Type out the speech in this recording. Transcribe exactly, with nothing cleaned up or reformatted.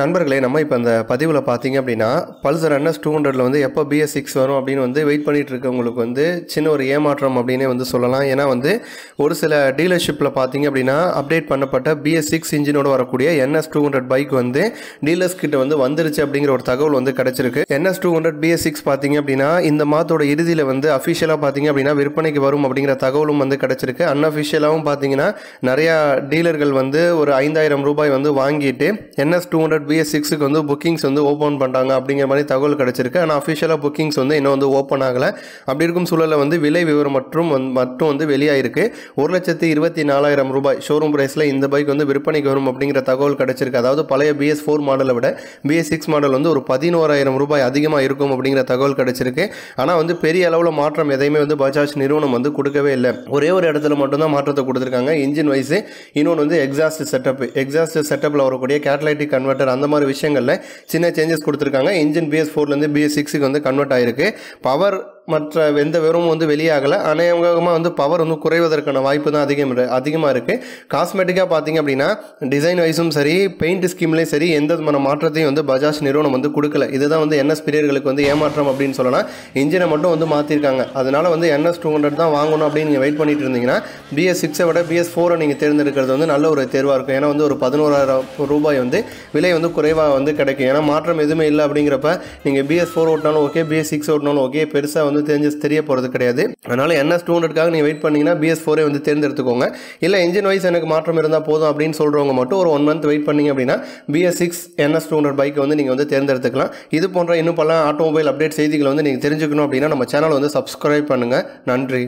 நண்பர்களே நம்ம இப்ப அந்த பதிவுல பாத்தீங்க அப்படினா Pulsar N S two hundred ல வந்து எப்ப B S six வரும் அப்படினு வந்து வெயிட் பண்ணிட்டு இருக்கவங்களுக்கு வந்து சின்ன ஒரு ஏமாற்றம் அப்படினே வந்து சொல்லலாம். ஏனா வந்து ஒரு சில டீலர்ஷிப்ல பாத்தீங்க அப்படினா அப்டேட் பண்ணப்பட்ட B S six இன்ஜினோட வரக்கூடிய N S two hundred bike வந்து டீலர்ஸ் கிட்ட வந்து வந்திருச்சு அப்படிங்கற ஒரு தகவல் வந்து கிடைச்சிருக்கு. N S two hundred B S six பாத்தீங்க அப்படினா இந்த மாதத்தோட இறுதியில வந்து அபிஷியலா பாத்தீங்க அப்படினா விற்பனைக்கு வரும் அப்படிங்கற தகவலும் வந்து கிடைச்சிருக்கு. அன்அபிஷியலாவும் பாத்தீங்கனா நிறைய டீலர்கள் வந்து ஒரு ஐந்தாயிரம் ரூபாய் வந்து வாங்கிட்டு N S two hundred B S six க்கு வந்து bookings வந்து ஓபன் பண்றாங்க அப்படிங்கிற மாதிரி தகவல் கிடைச்சிருக்கு. ஆனா official bookings வந்து இன்னும் வந்து ஓபன் ஆகல. அப்படி இருக்கும் சூழல்ல வந்து விலை விவரம் மற்றும் மட்டும் வந்து வெளியாயிருக்கு. ஒரு லட்சத்து இருபத்தி நான்காயிரம் ரூபாய் ஷோரூம் பிரைஸ்ல இந்த பைக் வந்து விற்பனைக்கு வரும் அப்படிங்கிற தகவல் கிடைச்சிருக்கு. அதாவது பழைய B S four மாடலை விட B S six மாடல் வந்து ஒரு பதினோராயிரம் ரூபாய் அதிகமா இருக்கும் அப்படிங்கிற தகவல் கிடைச்சிருக்கு. ஆனா வந்து பெரிய அளவுல மாற்றம் எதையுமே வந்து Bajaj நிறுவனம் வந்து கொடுக்கவே இல்லை. ஒரே ஒரு இடத்துல மட்டும் தான் மாற்றத்தை கொடுத்திருக்காங்க. இன்ஜின் வைஸ் இன்னொன்னு வந்து எக்ஸாஸ்ட் செட்டப் எக்ஸாஸ்ட் செட்டப்ல வரக்கூடிய கேட்டலிட்டிக் கன்வெர்ட்டர் அந்த மாதிரி விஷயங்கள்ல சின்ன சேஞ்சஸ் கொடுத்திருக்காங்க. இன்ஜின் B S four ல இருந்து B S six க்கு வந்து கன்வெர்ட் ஆயிருக்கு. பவர் மற்ற எந்த விவரமும் வந்து வெளியாகல. அநேகமாக வந்து பவர் வந்து குறைவதற்கான வாய்ப்பு தான் அதிகம் அதிகமாக இருக்குது. காஸ்மெட்டிக்காக பார்த்தீங்க அப்படின்னா டிசைன் வைஸும் சரி பெயிண்ட் ஸ்கீம்லேயும் சரி எந்த விதமான மாற்றத்தையும் வந்து Bajaj நிறுவனம் வந்து கொடுக்கல. இதுதான் வந்து N S பிரியர்களுக்கு வந்து ஏமாற்றம் அப்படின்னு சொல்லலாம். இன்ஜினை மட்டும் வந்து மாற்றிருக்காங்க. அதனால வந்து N S two hundred தான் வாங்கணும் அப்படின்னு நீங்கள் வெயிட் பண்ணிட்டு இருந்தீங்கன்னா B S six விட B S four நீங்கள் தேர்ந்தெடுக்கிறது வந்து நல்ல ஒரு தேர்வாக இருக்கும். ஏன்னா வந்து ஒரு பதினோராயிரம் ரூபாய் வந்து விலை வந்து குறைவாக வந்து கிடைக்கும். ஏன்னா மாற்றம் எதுவுமே இல்லை அப்படிங்கிறப்ப நீங்கள் B S four ஓட்டினாலும் ஓகே B S six ஓட்டினாலும் ஓகே பெருசாக வந்து changes தெரிய போறது கிடையாது. அதனால N S two hundred காக நீ வெயிட் பண்ணீங்கன்னா B S four வந்து தேர்ந்தெடுத்துக்கோங்க. இல்ல இன்ஜின் வைஸ் எனக்கு மாற்றம் இருந்தா போதும் அப்படினு சொல்றவங்க மட்டும் ஒரு one month வெயிட் பண்ணீங்க அப்படினா B S six N S two hundred bike வந்து நீங்க வந்து தேர்ந்தெடுத்துக்கலாம். இது போன்ற இன்னும் பல ஆட்டோமொபைல் அப்டேட் செய்திகளை வந்து நீங்க தெரிஞ்சுக்கணும் அப்படினா நம்ம சேனலை வந்து subscribe பண்ணுங்க. நன்றி.